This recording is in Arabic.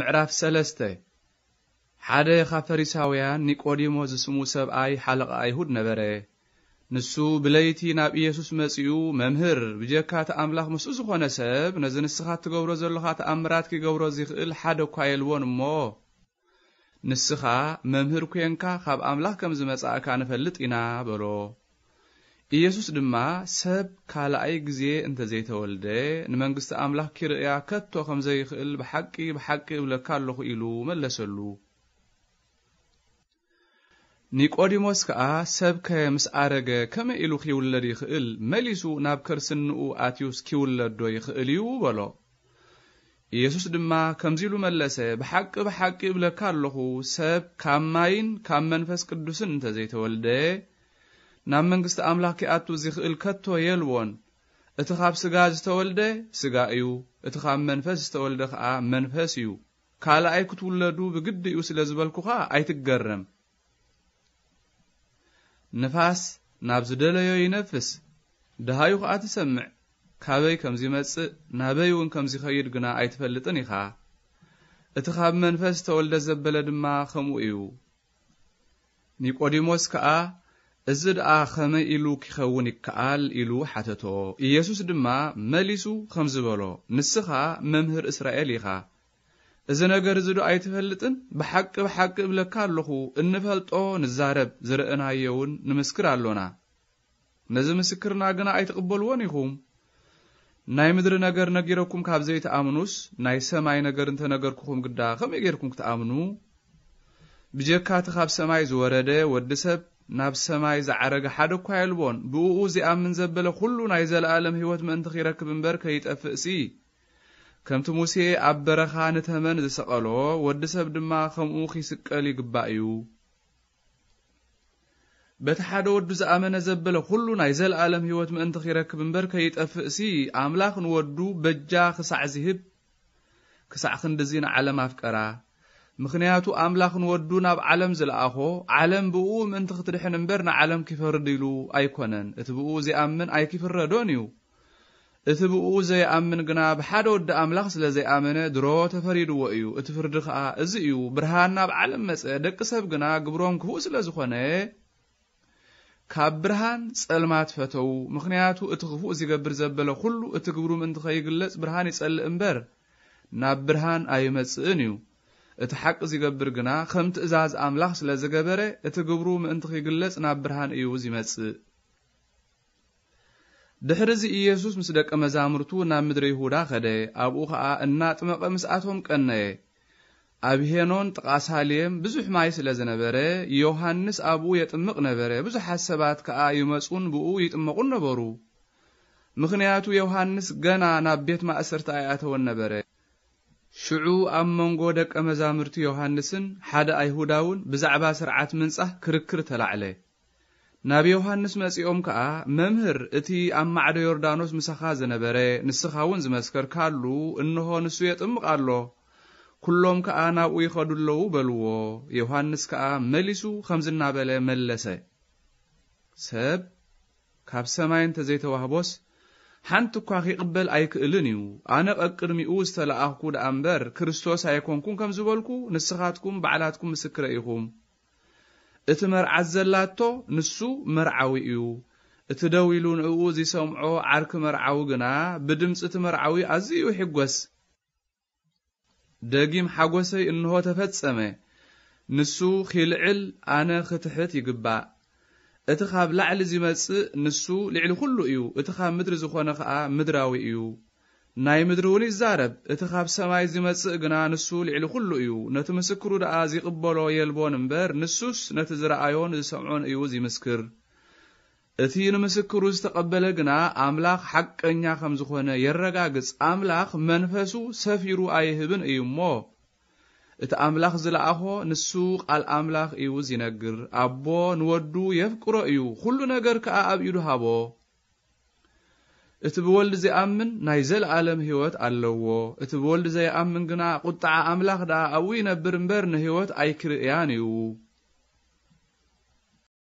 معرف سلسته حدا خفريساويان نيقوديموس اسمه سبعاي حلقه ايهود نبره نسو بليتي ناب يسوس مسيو ممهر بجكات املاح مسوس خونه سب نزن سخات تغبرو زلخات امرات كي غبرو زيخل حدا كايلون مو نسخا ممهر كينكا خاب املاح كم زمصاكا نفلطينا بلو ኢየሱስ ድማ ሰብ ካልኣይ ግዜ እንተ ዘይተወልደ ንመንግስቲ አምላክ ክርያ ከቶ ከም ዘይኽእል ብሓቂ ብለካ ኣለኹ ኢሉ መለሰሉ። ኒቆዲሞስ ከዓ ሰብ ከምስ አረገ ከመይ ኢሉ ክውለድ ይኽእል? መሊሱ ናብ ክርስንኡ ኣትዩስ ክውለድ ዶ ይኽእል እዩ በሎ። ኢየሱስ ድማ ከምዚ ኢሉ መለሰ፣ ብሓቂ ብለካ ኣለኹ ሰብ ካብ ማይን ካብ መንፈስ ቅዱስን እንተ ዘይተወልደ نام منگست املاکی آتو زیخیل کتو یلون. اتخاب سگا زتولده سگا ایو. اتخاب منفس زتولده خا منفس ایو. کالا ای کتولدو بجدی ایو سلزبال کوخا ایت گرم. نفس نابزدله یی نفس. دهایو خا تسمع. کابی کم زیمتس نابیون کم زیخیر گنا ایت فلتنی خا. اتخاب منفس زتولده زبلد ما خمو ایو. نیکودیموس کا ازد آخمه ایلو که خونی کال ایلو حتتو. ایسوس دما ملیسو خمزبالو. نسخه ممهر اسرائیلی خا. ازن اگر ازدو آیت فلتن بحق بلکارلو خو. انفلتو نزارب زرعنایون نمسکرالونا. نزمسکرنا گنا آیت قبلوانی خوم. نای مدرن اگر نگیرو کم کابزی تآمنوس. نای سمای نگر انت نگر کخوم گدا خم اگر کم تآمنو. بجکات خاب سمای زورده ودسب. ناب سماي زعرق حدو كايلبون بوؤو زي آمن زبلا خلو نايزال آلم هيوات ما انتخي ركبن بركا يتأفئسي كمتو موسي عبرخانة همان دي سقالو ودسب دما خموخي سكالي قبائيو بتحدو ودو زي آمن زبلا خلو نايزال آلم هيوات ما انتخي ركبن بركا يتأفئسي عاملاخن ودو بجا خسع زيهب كسع خندزين عالم افكرا مخنياتو املاخن ودون اب عالم زلاخو عالم بو من تخترحن امبرنا عالم كيفرديلو ايكونن اتبو زي امن اي كيفردونيو اتبو زي امن غنا بحد ود املاخ سلا زي امنه درو تفريدو ايو اتفرد خا ازيو برهاننا بعالم مصه دق سب غنا غبروم كو سلا زخونه كابرهان صلمات فتو مخنياتو اتخفو زي غبر زبله كله اتغبرو من تخيغلص برهان يصل امبر نا برهان اي مصنيو اتحق زيغبر غنا خم تئزاز املاح سلا زغبره اتغبرو منت خيغلص نا برهان ايو زيمص دحرزي ايسوس مس دق مزامرتو نا مدري يهودا خده ابو خا انا طمق مساتهم قنه ابيهنون طقاساليم بزح ماي سلا زنبره يوحنس ابو يطمق نبره بزح حسابات كا يمصون بو يطمقون نبرو مخنياتو يوحنس غنا نا بيت ما اسرت اياتو نبره شعو امن غودق امزامرت يوحنسن حد ايهوداون بزعبا سرعات منصه كركر تلعله نبي يوحنس مسيوم كا ممهر اتي ام معد يوردانوس مسخا زنبره نسخاون زمسكر كالو انه نسو يطمقالو كلهم كا نابو يخدلو بلو يوحنس كا مليسو خمزنا بلا ملسه سب كاب سماين تزيتوهبوس حنتو كاخي قبل ايك النيو انا اقرمي اوست لا اخود امبر كريستوس ايكونكم كم زبلكو نسخاتكم بعلاتكم مسكر ايهم اتمر عزلاتو نسو مرعويو اتدويلون او زي سمعو عرك مرعو غنا بدمص اتمرعوي ازيو حغوس دغيم حغوسي انه تفصمه نسو خلعل انا ختحت يغبا اتخاب لعل زمس نسو لعل كله ايو اتخاب مدر زخونه خا مدراوي ايو ناي مدروني زارب اتخاب سماي زمس غنا نسو لعل كله ايو نتمسكرو دا ازي قبلو يلبون امبر نسوس نتزرعيون زسمعون ايو زيمسكر اتي نمسكرو استقبل غنا املاخ حقنيا خم زخونه يرغاغص املاخ منفسو سفيرو ايهبن ايو مو ات املاخ زلاخو نسو قال املاخ ايو زينغر ابو نودو يفقرو ايو كل نغر كا اب يدو هابو ات بولد زي امن نايزل عالم هيوت اللهو ات بولد زي امن غنا قطع املاخ دا اوي نبر نبر هيوت ايكر يانيو